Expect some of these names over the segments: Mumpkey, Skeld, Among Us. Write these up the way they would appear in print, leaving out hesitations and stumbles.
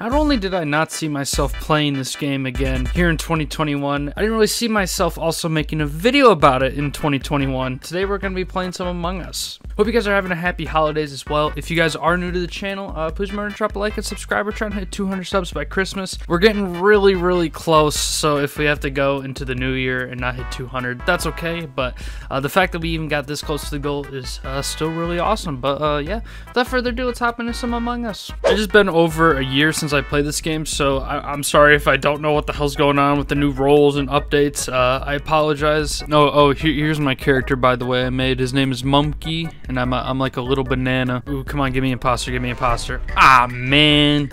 Not only did I not see myself playing this game again here in 2021, I didn't really see myself also making a video about it in 2021. Today we're going to be playing some Among Us. Hope you guys are having a happy holidays as well. If you guys are new to the channel, please remember to drop a like and subscribe. We're trying to hit 200 subs by Christmas. We're getting really, really close, so if we have to go into the new year and not hit 200, that's okay. But the fact that we even got this close to the goal is still really awesome. But yeah, without further ado, let's hop into some Among Us. It's just been over a year since I played this game, so I'm sorry if I don't know what the hell's going on with the new roles and updates. I apologize. No, oh, here's my character, by the way, I made. His name is Mumpkey, and I'm like a little banana. Ooh, come on, give me imposter, give me imposter. Ah, man.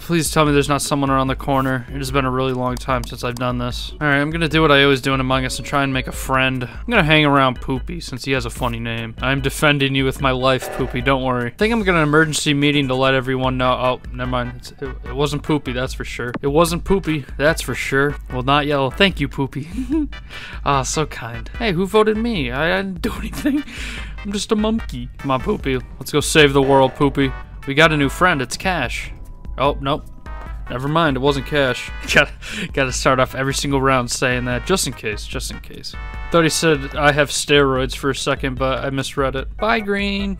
Please tell me there's not someone around the corner. It has been a really long time since I've done this. All right, I'm gonna do what I always do in Among Us and try and make a friend. I'm gonna hang around Poopy, since he has a funny name. I'm defending you with my life, Poopy, don't worry. I think I'm gonna emergency meeting to let everyone know. Oh, never mind. It wasn't Poopy, that's for sure. It wasn't Poopy, that's for sure. Well, not yellow. Thank you, Poopy. Ah, so kind. Hey, who voted me? I didn't do anything. I'm just a monkey. Come on, Poopy. Let's go save the world, Poopy. We got a new friend. It's Cash. Oh, nope. Never mind. It wasn't Cash. Gotta start off every single round saying that, just in case, just in case. Thought he said I have steroids for a second, but I misread it. Bye, Green.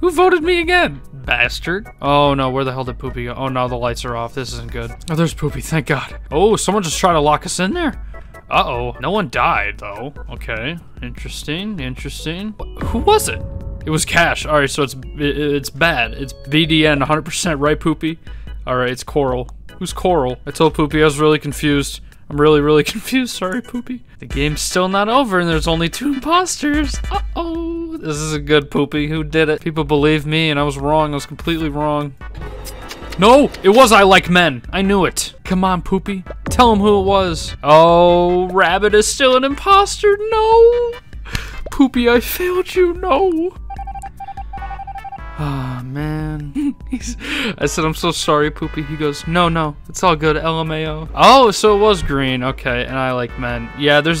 Who voted me again? Bastard. Oh, no. Where the hell did Poopy go? Oh, no. The lights are off. This isn't good. Oh, there's Poopy. Thank God. Oh, someone just tried to lock us in there? Uh-oh. No one died, though. Okay. Interesting. Interesting. Who was it? It was Cash. All right, so it's bad. It's BDN 100%, right, Poopy? Alright, it's Coral. Who's Coral? I told Poopy I was really confused. I'm really, really confused. Sorry, Poopy. The game's still not over and there's only two imposters. Uh-oh. This isn't good, Poopy. Who did it? People believe me and I was wrong. I was completely wrong. No! It was I Like Men. I knew it. Come on, Poopy. Tell him who it was. Oh, Rabbit is still an imposter. No! Poopy, I failed you. No! Ah, man. I said, I'm so sorry, Poopy. He goes, no, it's all good, LMAO. Oh, so it was Green. Okay, and I Like Men. Yeah, there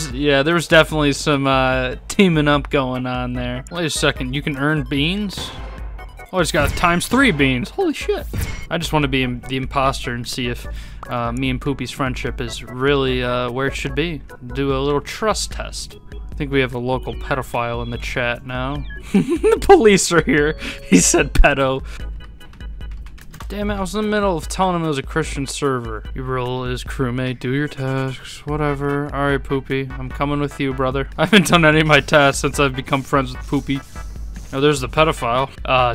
was definitely some teaming up going on there. Wait a second, you can earn beans? Oh, I just got ×3 beans. Holy shit. I just want to be the imposter and see if me and Poopy's friendship is really where it should be. Do a little trust test. I think we have a local pedophile in the chat now. The police are here. He said pedo. Damn it, I was in the middle of telling him it was a Christian server. You rule is crewmate, do your tasks, whatever. Alright, Poopy, I'm coming with you, brother. I haven't done any of my tasks since I've become friends with Poopy. Oh, there's the pedophile.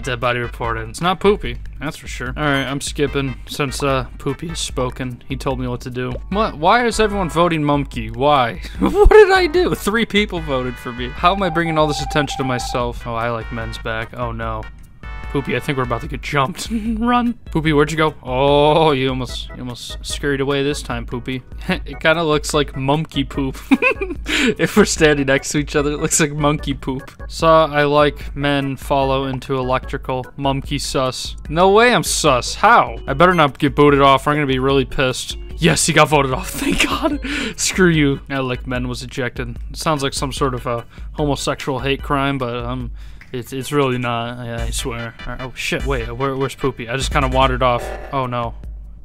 Dead body reported. It's not Poopy, that's for sure. Alright, I'm skipping since Poopy has spoken. He told me what to do. What? Why is everyone voting Mumpkey? Why? What did I do? 3 people voted for me. How am I bringing all this attention to myself? Oh, I Like Men's back. Oh, no. Poopy, I think we're about to get jumped. Run. Poopy, where'd you go? Oh, you almost scurried away this time, Poopy. It kind of looks like monkey poop. If we're standing next to each other, it looks like monkey poop. Saw I Like Men follow into electrical. Monkey sus. No way I'm sus. How? I better not get booted off or I'm going to be really pissed. Yes, he got voted off. Thank God. Screw you. I Like Men was ejected. It sounds like some sort of a homosexual hate crime, but it's really not, yeah, I swear. Oh shit, wait, where's Poopy? I just kind of wandered off. Oh no.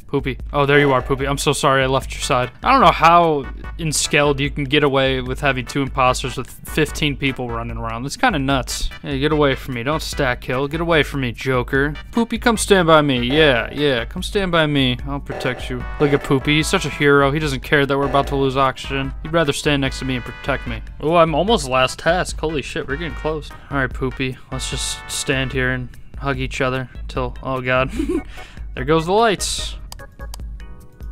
Poopy. Oh, there you are, Poopy. I'm so sorry I left your side. I don't know how in Skeld you can get away with having 2 imposters with 15 people running around. That's kind of nuts. Hey, get away from me. Don't stack kill. Get away from me, Joker. Poopy, come stand by me. Yeah, come stand by me. I'll protect you. Look at Poopy. He's such a hero. He doesn't care that we're about to lose oxygen. He'd rather stand next to me and protect me. Oh, I'm almost last task. Holy shit, we're getting close. All right, Poopy. Let's just stand here and hug each other till, oh God. There goes the lights.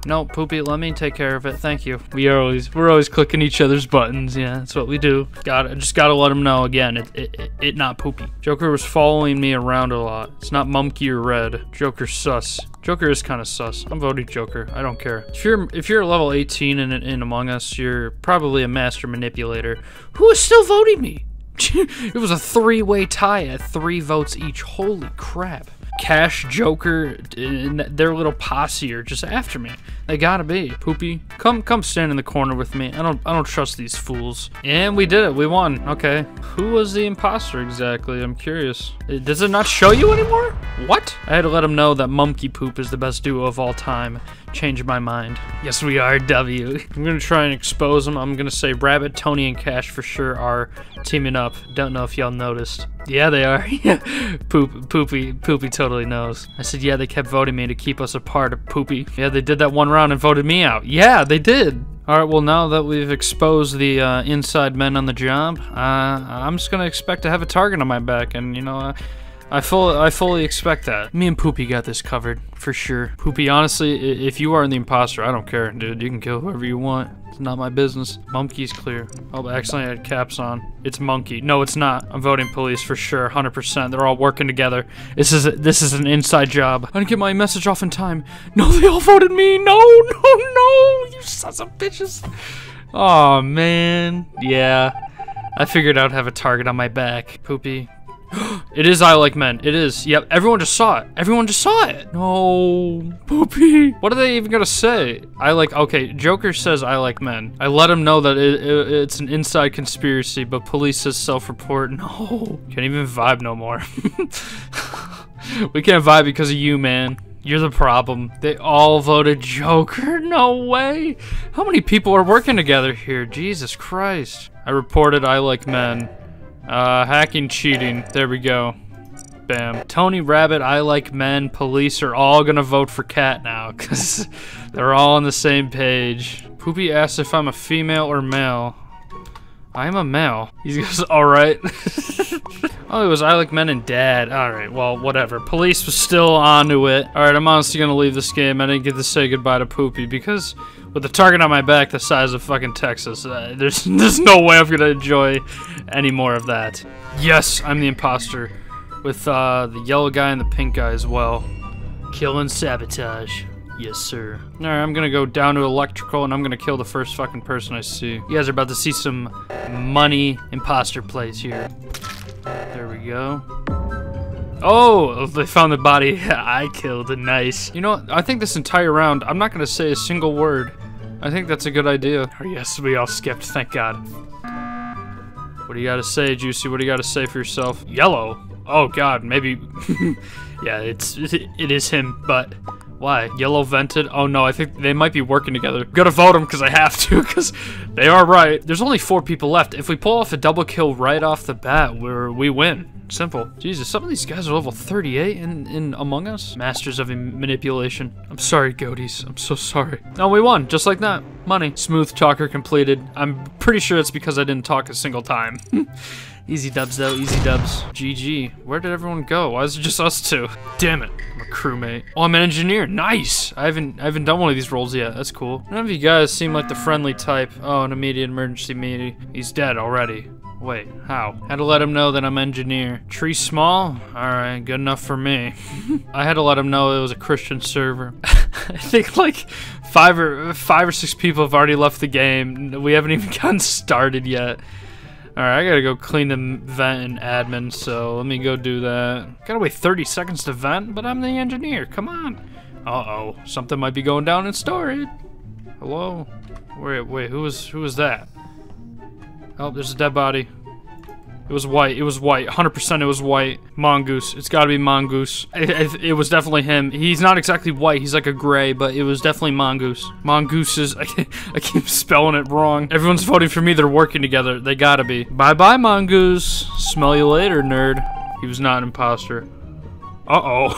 No, Poopy, let me take care of it. Thank you. We're always clicking each other's buttons. Yeah, that's what we do. Just gotta let him know again. It's not Poopy. Joker was following me around a lot. It's not Mumpkey or Red. Joker sus. Joker is kind of sus. I'm voting Joker. I don't care. If you're level 18 in Among Us, you're probably a master manipulator. Who is still voting me? It was a 3-way tie at 3 votes each. Holy crap. Cash, Joker, and their little posse are just after me. They gotta be. Poopy, come stand in the corner with me. I don't trust these fools. And we did it. We won. Okay. Who was the imposter exactly? I'm curious. Does it not show you anymore? What? I had to let him know that Monkey Poop is the best duo of all time. Changed my mind. Yes, we are, W. I'm gonna try and expose him. I'm gonna say Rabbit, Tony, and Cash for sure are teaming up. Don't know if y'all noticed. Yeah, they are. Poopy totally knows. I said, yeah, they kept voting me to keep us apart, Poopy. Yeah, they did that one round and voted me out. Yeah, they did. All right, well, now that we've exposed the inside men on the job, I'm just gonna expect to have a target on my back, and, you know, I fully expect that. Me and Poopy got this covered, for sure. Poopy, honestly, if you are the imposter, I don't care, dude. You can kill whoever you want. It's not my business. Monkey's clear. Oh, accidentally I had caps on. It's Monkey. No, it's not. I'm voting police for sure, 100%. They're all working together. This is an inside job. I didn't get my message off in time. No, they all voted me. No, you sons of bitches. Oh man, yeah. I figured I'd have a target on my back. Poopy. It is I Like Men. It is. Yep, everyone just saw it. Everyone just saw it. No, Poopy. What are they even gonna say? Okay, Joker says I Like Men. I let him know that it's an inside conspiracy, but police says self-report. No, can't even vibe no more. We can't vibe because of you, man. You're the problem. They all voted Joker? No way. How many people are working together here? Jesus Christ. I reported I Like Men. Hacking, cheating. There we go. Bam. Tony, Rabbit, I Like Men, police are all gonna vote for Cat now, because they're all on the same page. Poopy asks if I'm a female or male. I'm a male. He goes, alright. Oh, it was I Like Men and Dad. Alright, well, whatever. Police was still onto it. Alright, I'm honestly gonna leave this game. I didn't get to say goodbye to Poopy, because with the target on my back the size of fucking Texas, there's no way I'm gonna enjoy any more of that. Yes, I'm the imposter. With the yellow guy and the pink guy as well. Kill and sabotage. Yes, sir. Alright, I'm gonna go down to electrical and I'm gonna kill the first fucking person I see. You guys are about to see some money imposter plays here. There we go. Oh, they found the body I killed. Nice. You know what? I think this entire round, I'm not gonna say a single word. I think that's a good idea. Oh, yes, we all skipped. Thank God. What do you gotta say, Juicy? What do you gotta say for yourself? Yellow. Oh, God, maybe. Yeah, it is him, but. Why? Yellow vented? Oh no, I think they might be working together. Gotta vote them because I have to, because they are right. There's only 4 people left. If we pull off a double kill right off the bat, we win. Simple. Jesus, some of these guys are level 38 in Among Us. Masters of manipulation. I'm sorry, Goaties. I'm so sorry. No, we won, just like that. Money. Smooth talker completed. I'm pretty sure it's because I didn't talk a single time. Easy dubs though, easy dubs. GG. Where did everyone go? Why is it just us two? Damn it. I'm a crewmate. Oh, I'm an engineer. Nice! I haven't done one of these roles yet. That's cool. None of you guys seem like the friendly type. Oh, an immediate emergency meeting. He's dead already. Wait, how? Had to let him know that I'm engineer. Tree small? Alright, good enough for me. I had to let him know it was a Christian server. I think like five or six people have already left the game. We haven't even gotten started yet. Alright, I gotta go clean the vent and admin, so let me go do that. Gotta wait 30 seconds to vent, but I'm the engineer, come on. Uh-oh, something might be going down in storage. Hello? Wait, who was that? Oh, there's a dead body. It was white, 100% it was white. Mongoose, it's gotta be Mongoose. It was definitely him. He's not exactly white, he's like a gray, but it was definitely Mongoose. Mongooses, I keep spelling it wrong. Everyone's voting for me, they're working together, they gotta be. Bye-bye, Mongoose. Smell you later, nerd. He was not an imposter. Uh-oh.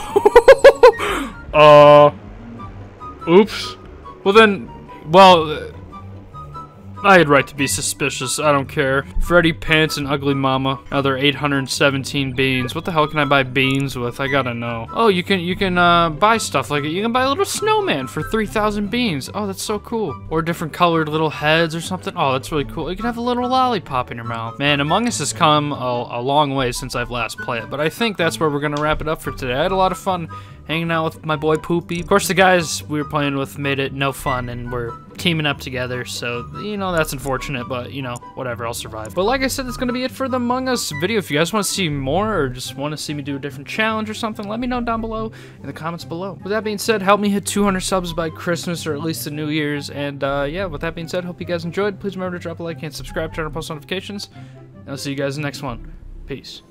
Oops. Well, I had right to be suspicious, I don't care. Freddy, Pants, and Ugly Mama. Another 817 beans. What the hell can I buy beans with? I gotta know. Oh, you can buy stuff like it. You can buy a little snowman for 3,000 beans. Oh, that's so cool. Or different colored little heads or something. Oh, that's really cool. You can have a little lollipop in your mouth. Man, Among Us has come a long way since I've last played it, but I think that's where we're gonna wrap it up for today. I had a lot of fun hanging out with my boy Poopy. Of course, the guys we were playing with made it no fun, and we're teaming up together, so, you know, that's unfortunate, but, you know, whatever, I'll survive. But like I said, that's gonna be it for the Among Us video. If you guys want to see more or just want to see me do a different challenge or something, let me know down below in the comments below. With that being said, help me hit 200 subs by Christmas or at least the New Year's, and yeah, with that being said, hope you guys enjoyed. Please remember to drop a like and subscribe, turn on post notifications, and I'll see you guys in the next one. Peace.